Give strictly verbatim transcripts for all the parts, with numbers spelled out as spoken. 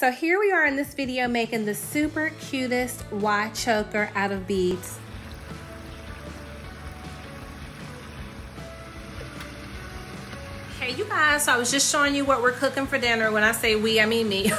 So here we are in this video making the super cutest Y choker out of beads. Hey you guys, so I was just showing you what we're cooking for dinner. When I say we, I mean me.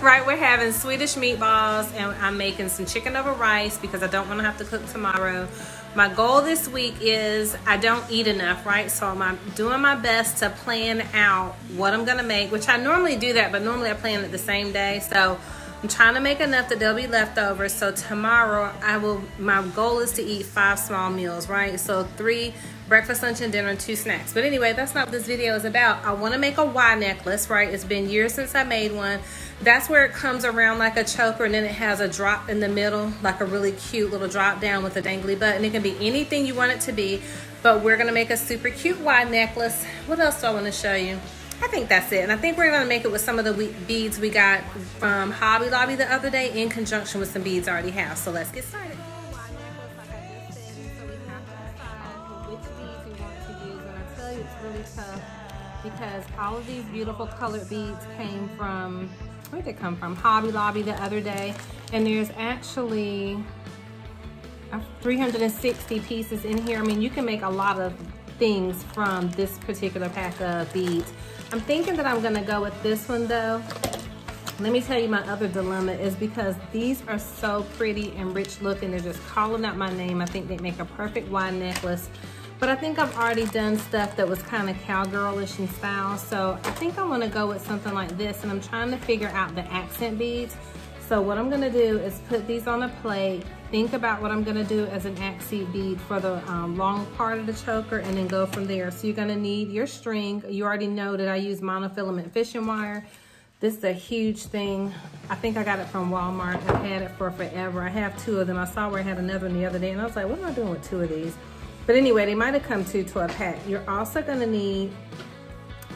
Right, we're having Swedish meatballs and I'm making some chicken over rice because I don't want to have to cook tomorrow. My goal this week is I don't eat enough, right? So I'm doing my best to plan out what I'm gonna make, which I normally do that, but normally I plan it the same day. So I'm trying to make enough that there'll be leftovers. So tomorrow I will, my goal is to eat five small meals, right? So three breakfast, lunch, and dinner, and two snacks. But anyway, that's not what this video is about. I wanna make a Y necklace, right? It's been years since I made one. That's where it comes around like a choker and then it has a drop in the middle, like a really cute little drop down with a dangly button. It can be anything you want it to be, but we're gonna make a super cute Y necklace. What else do I wanna show you? I think that's it. And I think we're gonna make it with some of the beads we got from Hobby Lobby the other day in conjunction with some beads I already have. So let's get started. Because all of these beautiful colored beads came from, where'd they come from? Hobby Lobby the other day. And there's actually three hundred sixty pieces in here. I mean, you can make a lot of things from this particular pack of beads. I'm thinking that I'm gonna go with this one though. Let me tell you my other dilemma is because these are so pretty and rich looking. They're just calling out my name. I think they make a perfect Y necklace. But I think I've already done stuff that was kind of cowgirlish in style. So I think I want to go with something like this. And I'm trying to figure out the accent beads. So what I'm going to do is put these on a plate, think about what I'm going to do as an accent bead for the um, long part of the choker, and then go from there. So you're going to need your string. You already know that I use monofilament fishing wire. This is a huge thing. I think I got it from Walmart. I've had it for forever. I have two of them. I saw where I had another one the other day, and I was like, what am I doing with two of these? But anyway, they might have come two to a pack. You're also gonna need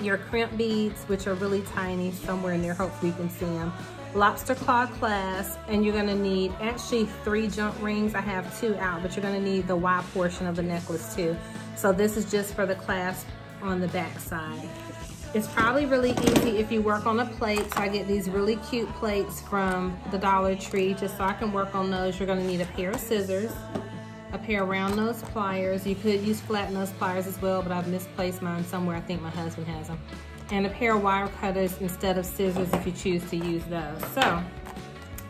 your crimp beads, which are really tiny, somewhere in there, hopefully you can see them. Lobster claw clasp, and you're gonna need actually three jump rings. I have two out, but you're gonna need the Y portion of the necklace too. So this is just for the clasp on the back side. It's probably really easy if you work on a plate. So I get these really cute plates from the Dollar Tree, just so I can work on those. You're gonna need a pair of scissors, a pair of round nose pliers. You could use flat nose pliers as well, but I've misplaced mine somewhere. I think my husband has them. And a pair of wire cutters instead of scissors if you choose to use those. So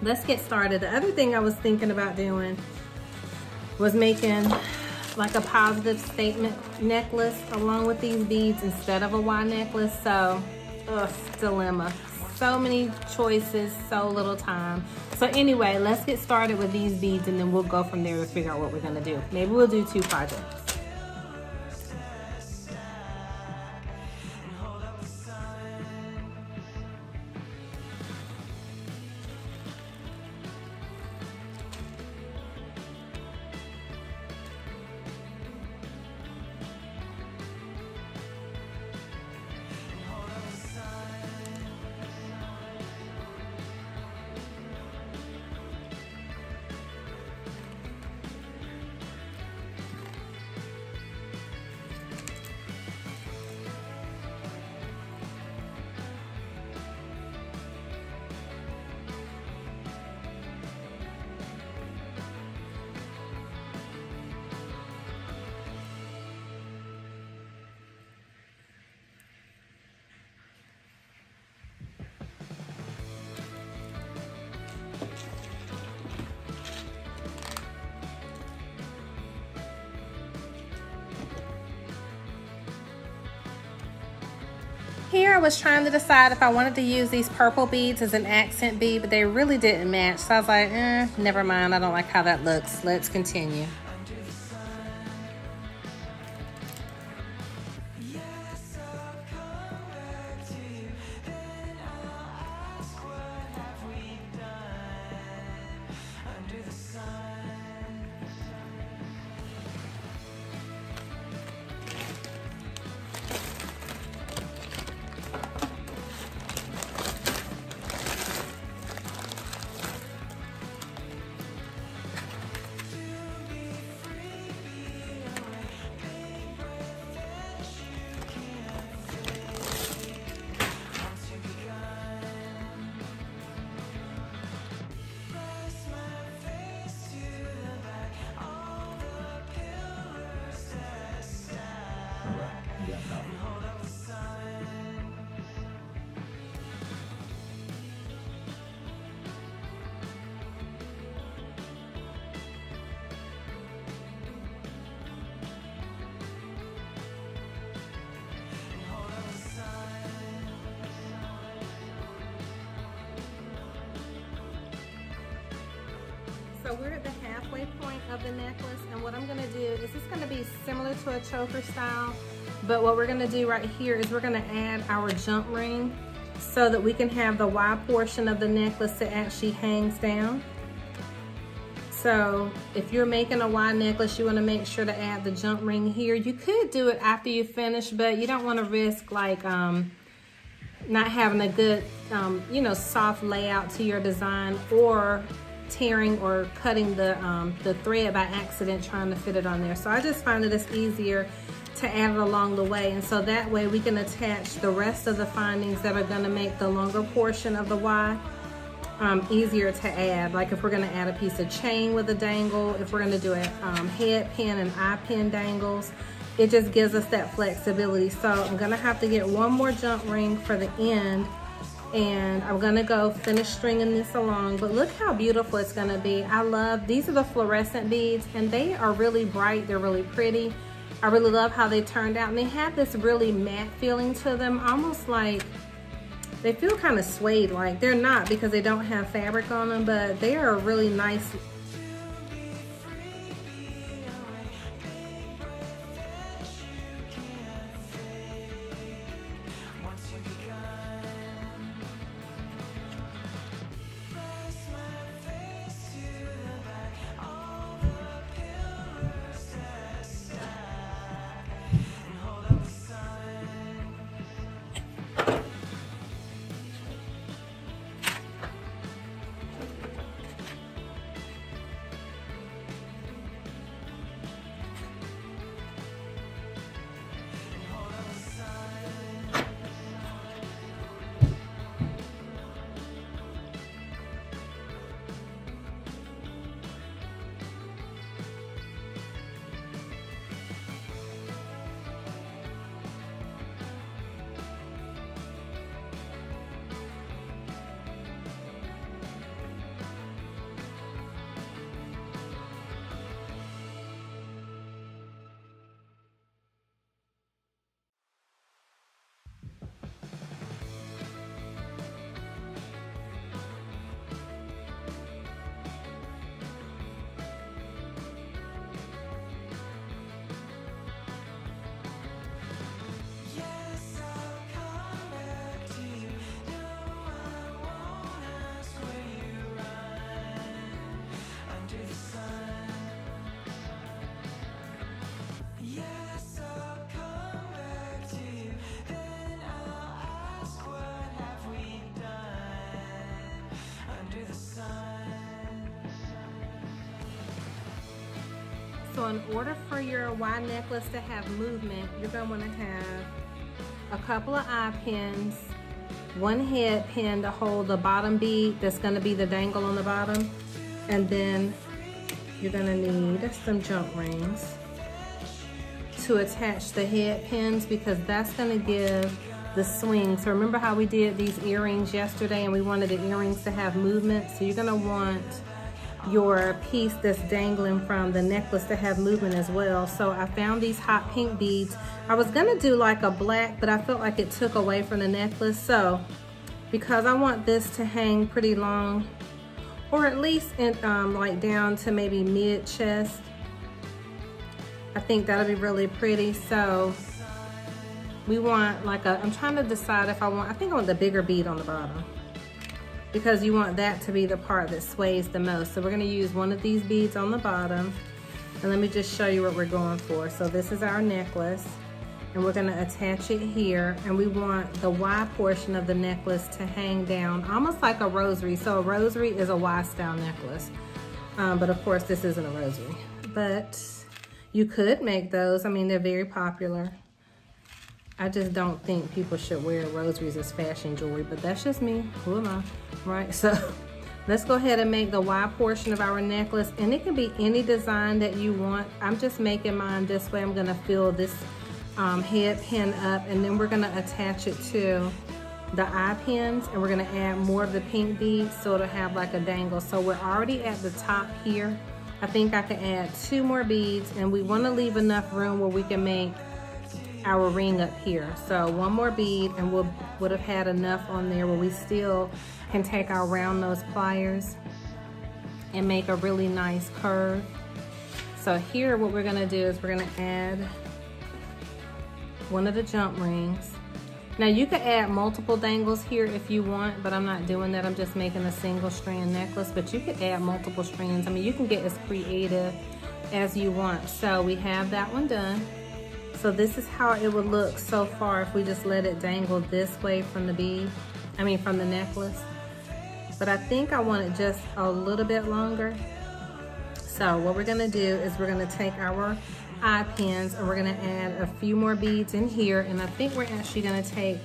let's get started. The other thing I was thinking about doing was making like a positive statement necklace along with these beads instead of a Y necklace. So, ugh, dilemma. So many choices, so little time. So anyway, let's get started with these beads and then we'll go from there to figure out what we're gonna do. Maybe we'll do two projects. Here I was trying to decide if I wanted to use these purple beads as an accent bead, but they really didn't match. So I was like, eh, never mind. I don't like how that looks. Let's continue. we're at the halfway point of the necklace, and what I'm gonna do is it's gonna be similar to a choker style, but what we're gonna do right here is we're gonna add our jump ring so that we can have the Y portion of the necklace that actually hangs down. So if you're making a Y necklace, you wanna make sure to add the jump ring here. You could do it after you finish, but you don't wanna risk like um, not having a good, um, you know, soft layout to your design, or tearing or cutting the, um, the thread by accident trying to fit it on there. So I just find that it's easier to add it along the way. And so that way we can attach the rest of the findings that are gonna make the longer portion of the Y um, easier to add. Like if we're gonna add a piece of chain with a dangle, if we're gonna do a um, head pin and eye pin dangles, it just gives us that flexibility. So I'm gonna have to get one more jump ring for the end, and I'm gonna go finish stringing this along, but look how beautiful it's gonna be. I love, these are the fluorescent beads, and they are really bright, they're really pretty. I really love how they turned out, and they have this really matte feeling to them, almost like they feel kind of suede, like they're not, because they don't have fabric on them, but they are really nice. So in order for your Y necklace to have movement, you're gonna wanna have a couple of eye pins, one head pin to hold the bottom bead that's gonna be the dangle on the bottom, and then you're gonna need some jump rings to attach the head pins, because that's gonna give the swing. So remember how we did these earrings yesterday and we wanted the earrings to have movement? So you're gonna want your piece that's dangling from the necklace to have movement as well. So I found these hot pink beads. I was gonna do like a black, but I felt like it took away from the necklace. So because I want this to hang pretty long, or at least in, um, like down to maybe mid chest, I think that'll be really pretty. So we want like a, I'm trying to decide if I want, I think I want the bigger bead on the bottom, because you want that to be the part that sways the most. So we're gonna use one of these beads on the bottom, and let me just show you what we're going for. So this is our necklace, and we're gonna attach it here, and we want the Y portion of the necklace to hang down, almost like a rosary. So a rosary is a Y style necklace, um, but of course this isn't a rosary. But you could make those, I mean, they're very popular. I just don't think people should wear rosaries as fashion jewelry, but that's just me, who am I, right? So let's go ahead and make the Y portion of our necklace, and it can be any design that you want. I'm just making mine this way. I'm gonna fill this um, head pin up, and then we're gonna attach it to the eye pins, and we're gonna add more of the pink beads so it'll have like a dangle. So we're already at the top here. I think I can add two more beads, and we wanna leave enough room where we can make our ring up here. So one more bead, and we'll would have had enough on there where we still can take our round nose pliers and make a really nice curve. So here what we're gonna do is we're gonna add one of the jump rings. Now you could add multiple dangles here if you want, but I'm not doing that. I'm just making a single strand necklace, but you could add multiple strands. I mean, you can get as creative as you want. So we have that one done. So this is how it would look so far if we just let it dangle this way from the bead, I mean from the necklace. But I think I want it just a little bit longer. So what we're gonna do is we're gonna take our eye pins and we're gonna add a few more beads in here, and I think we're actually gonna take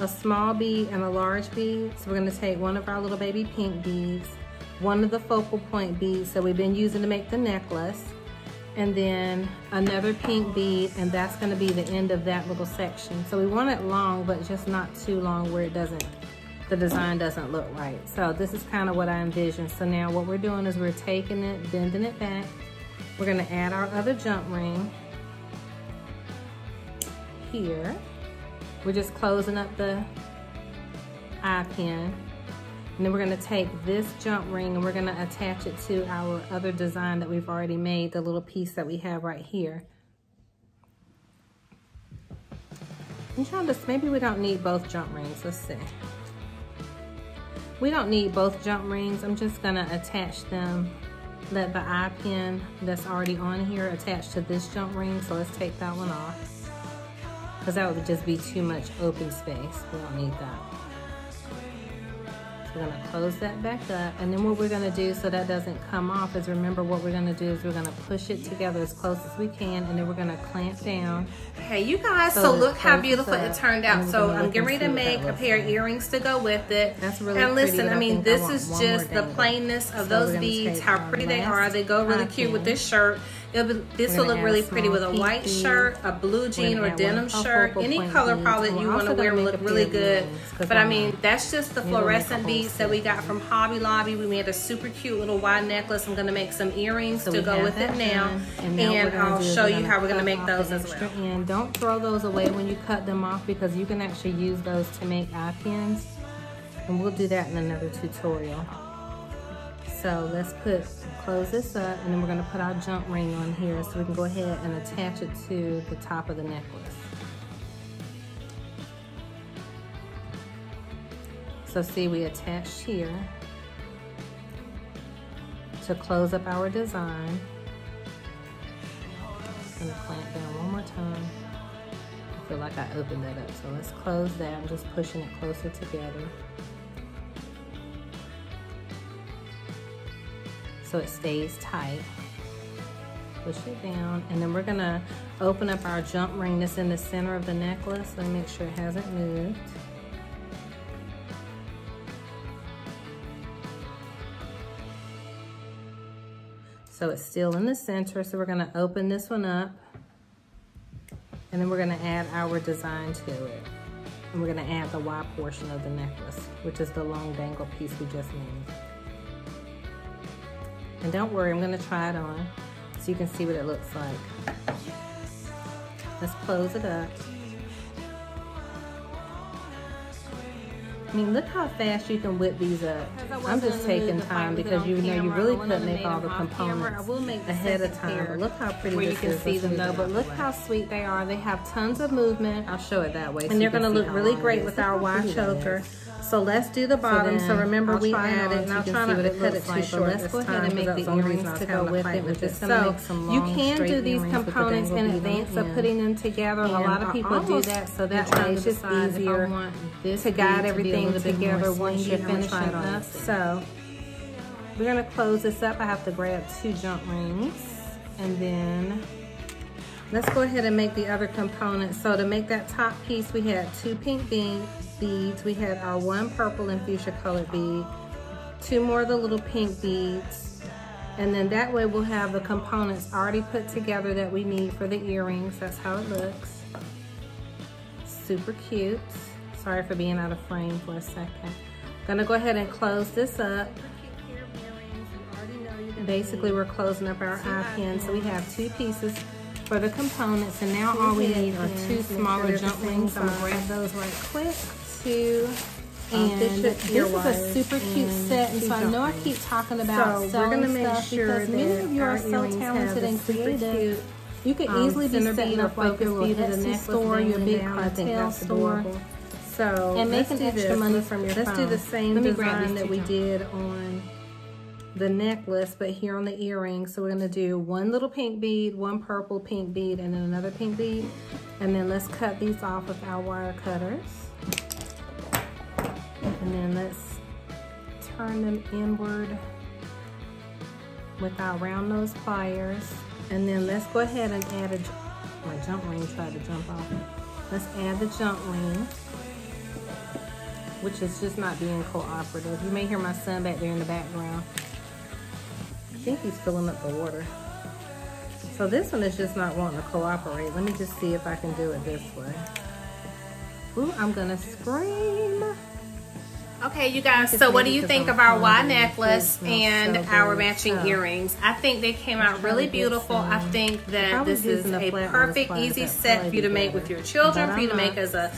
a small bead and a large bead. So we're gonna take one of our little baby pink beads, one of the focal point beads that we've been using to make the necklace, and then another pink bead, and that's gonna be the end of that little section. So we want it long, but just not too long where it doesn't, the design doesn't look right. So this is kind of what I envisioned. So now what we're doing is we're taking it, bending it back. We're gonna add our other jump ring here. We're just closing up the eye pin. And then we're gonna take this jump ring and we're gonna attach it to our other design that we've already made, the little piece that we have right here. I'm trying to, maybe we don't need both jump rings, let's see. We don't need both jump rings. I'm just gonna attach them. Let the eye pin that's already on here attach to this jump ring. So let's take that one off, because that would just be too much open space. We don't need that. So we're gonna close that back up. And then what we're gonna do so that doesn't come off is, remember what we're gonna do is we're gonna push it together as close as we can, and then we're gonna clamp down. Hey, you guys, so, so look how beautiful it turned out. So I'm getting ready to make a pair of earrings to go with it. That's really pretty. And listen, I mean, this is just the plainness of those beads, how pretty they are. They go really cute with this shirt. It'll be, this will look really pretty with a white shirt, a blue jean or denim shirt. Any color probably you want to wear will look really good. But I mean, that's just the fluorescent beads that we got from Hobby Lobby. We made a super cute little wide necklace. I'm going to make some earrings to go with it now. And I'll show you how we're going to make those as well. And don't throw those away when you cut them off, because you can actually use those to make eye pins. And we'll do that in another tutorial. So let's put, close this up, and then we're gonna put our jump ring on here so we can go ahead and attach it to the top of the necklace. So see, we attached here to close up our design. Just gonna clamp down one more time. I feel like I opened that up. So let's close that. I'm just pushing it closer together, so it stays tight. Push it down, and then we're gonna open up our jump ring that's in the center of the necklace. Let me make sure it hasn't moved. So it's still in the center, so we're gonna open this one up, and then we're gonna add our design to it. And we're gonna add the Y portion of the necklace, which is the long dangle piece we just made. And don't worry, I'm gonna try it on so you can see what it looks like. Let's close it up. I mean, look how fast you can whip these up. I'm just taking time because you know you really couldn't make all the components ahead of time. But look how pretty this is. You can see them though, but look how sweet they are. They have tons of movement. I'll show it that way. And they're gonna look really great with our Y choker. So let's do the bottom. So, so remember, I'll we added, and I'll try not to cut it too short. Let's go ahead and make the earrings to go with it. With it. So you can do these components in advance of putting them together. And a lot of people do that, so that way it's just easier to guide everything together once you're finishing up. So we're gonna close this up. I have to grab two jump rings, and then let's go ahead and make the other components. So to make that top piece, we had two pink beads. Beads. We had our one purple and fuchsia colored bead, two more of the little pink beads, and then that way we'll have the components already put together that we need for the earrings. That's how it looks. Super cute. Sorry for being out of frame for a second. Gonna go ahead and close this up. Basically, we're closing up our eye pin, so we have two pieces for the components, and now all we need are two smaller jump rings. I'm gonna grab those right quick. Two And this is a super cute set, and so I know I keep talking about selling stuff because many of you are so talented and creative. You could easily be setting up like this for your Etsy store, your big cartel store, so and making extra money from your phone. Let's do the same design that we did on the necklace, but here on the earrings. So we're gonna do one little pink bead, one purple pink bead, and then another pink bead, and then let's cut these off with our wire cutters. And then let's turn them inward with our round nose pliers. And then let's go ahead and add a my jump ring tried to jump off. Let's add the jump ring, which is just not being cooperative. You may hear my son back there in the background. I think he's filling up the water. So this one is just not wanting to cooperate. Let me just see if I can do it this way. Ooh, I'm gonna scream. Okay, you guys, so what do you think of our Y necklace and our matching earrings? I think they came out really beautiful. I think that this is a perfect, easy set for you to make with your children, for you to make as a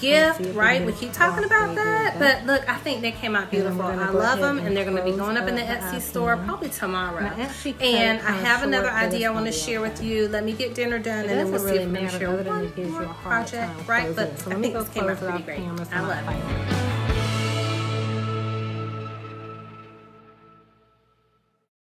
gift, right? We keep talking about that, but look, I think they came out beautiful. I love them, and they're going to be going up in the Etsy store probably tomorrow. And I have another idea I want to share with you. Let me get dinner done, and then we'll see if we can share one more project, right? But I think those came out pretty great. I love it.